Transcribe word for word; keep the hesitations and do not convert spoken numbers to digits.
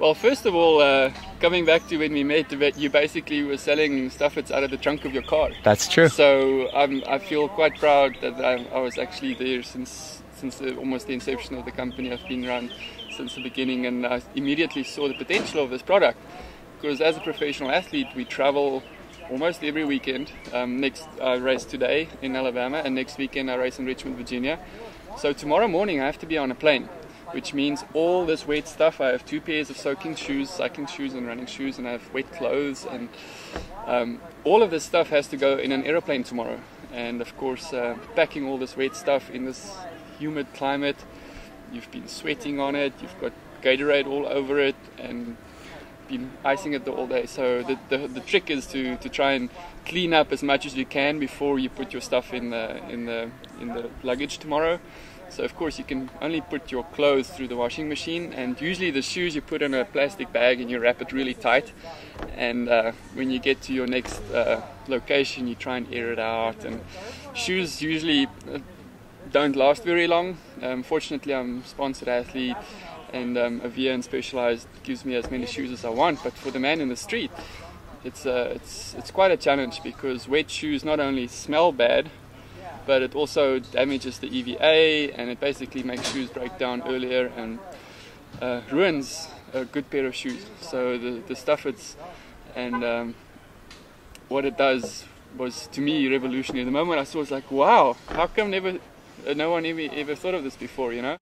Well, first of all, uh, coming back to when we met, you basically were selling stuff that's out of the trunk of your car. That's true. So I'm, I feel quite proud that I, I was actually there since since the, almost the inception of the company. I've been around since the beginning, and I immediately saw the potential of this product. Because as a professional athlete, we travel almost every weekend. Um, next, I race today in Alabama, and next weekend I race in Richmond, Virginia. So tomorrow morning I have to be on a plane, which means all this wet stuff. I have two pairs of soaking shoes, cycling shoes and running shoes, and I have wet clothes, and um, all of this stuff has to go in an aeroplane tomorrow. And of course, uh, packing all this wet stuff in this humid climate, you've been sweating on it, you've got Gatorade all over it, and been icing it all day. So the, the, the trick is to, to try and clean up as much as you can before you put your stuff in the, in the, in the luggage tomorrow. So of course you can only put your clothes through the washing machine, and usually the shoes you put in a plastic bag and you wrap it really tight, and uh, when you get to your next uh, location you try and air it out. And shoes usually don't last very long. Um, fortunately I'm a sponsored athlete, and um, Avia and Specialized gives me as many shoes as I want, but for the man in the street, it's, uh, it's, it's quite a challenge, because wet shoes not only smell bad, but it also damages the E V A, and it basically makes shoes break down earlier, and uh, ruins a good pair of shoes. So the, the stuff it's, and um, what it does was, to me, revolutionary. The moment I saw it, I was like, wow, how come never, no one ever, ever thought of this before, you know?